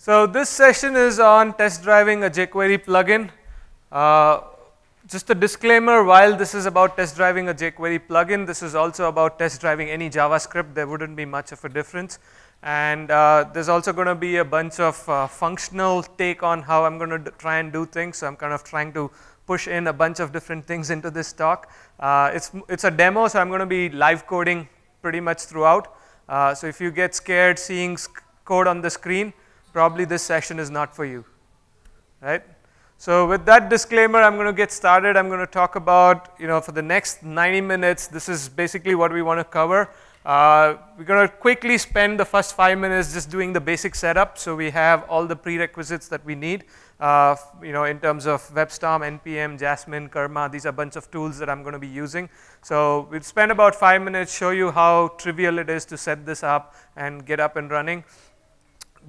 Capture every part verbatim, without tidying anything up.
So this session is on test driving a jQuery plugin. Uh, just a disclaimer, while this is about test driving a jQuery plugin, this is also about test driving any JavaScript. There wouldn't be much of a difference. And uh, there's also going to be a bunch of uh, functional take on how I'm going to try and do things. So I'm kind of trying to push in a bunch of different things into this talk. Uh, it's, it's a demo, so I'm going to be live coding pretty much throughout. Uh, so if you get scared seeing code on the screen, probably this session is not for you, right? So with that disclaimer, I'm going to get started. I'm going to talk about, you know, for the next ninety minutes, this is basically what we want to cover. Uh, we're going to quickly spend the first five minutes just doing the basic setup, so we have all the prerequisites that we need. Uh, you know, in terms of WebStorm, N P M, Jasmine, Karma, these are a bunch of tools that I'm going to be using. So we'll spend about five minutes, show you how trivial it is to set this up and get up and running.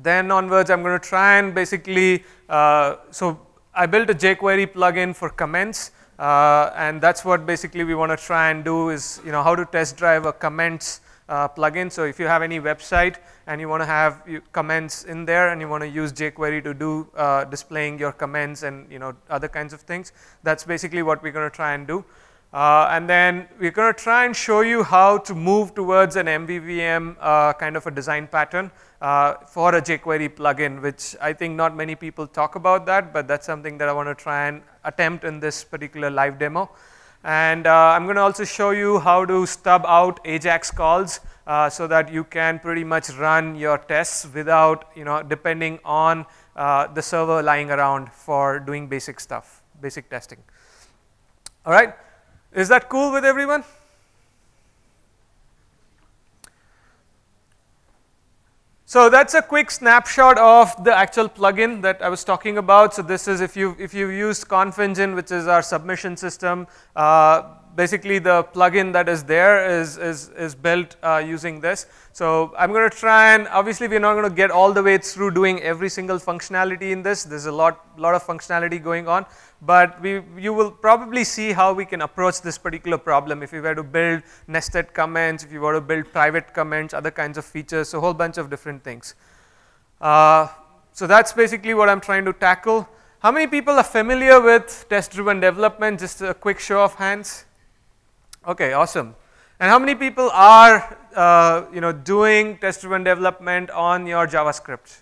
Then onwards, I'm going to try and basically, uh, so I built a jQuery plugin for comments, uh, and that's what basically we want to try and do is, you know, how to test drive a comments Uh, plugin. So if you have any website and you want to have comments in there and you want to use jQuery to do uh, displaying your comments and, you know, other kinds of things, that's basically what we're going to try and do. Uh, and then we're going to try and show you how to move towards an M V V M uh, kind of a design pattern uh, for a jQuery plugin, which I think not many people talk about that, but that's something that I want to try and attempt in this particular live demo. And uh, I'm going to also show you how to stub out Ajax calls uh, so that you can pretty much run your tests without, you know, depending on uh, the server lying around for doing basic stuff, basic testing. All right, is that cool with everyone? So that's a quick snapshot of the actual plugin that I was talking about. So this is if you if you used Conf Engine, which is our submission system. Uh, basically, the plugin that is there is is is built uh, using this. So I'm going to try and obviously we're not going to get all the way through doing every single functionality in this. There's a lot lot of functionality going on, but we you will probably see how we can approach this particular problem if you were to build nested comments, if you were to build private comments, other kinds of features, so a whole bunch of different things. Uh, so that's basically what I'm trying to tackle. How many people are familiar with test-driven development? Just a quick show of hands. Okay, awesome. And how many people are uh, you know, doing test-driven development on your JavaScript?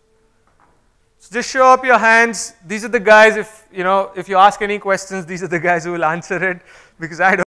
So just show up your hands. These are the guys, if you know, if you ask any questions, these are the guys who will answer it, because I don't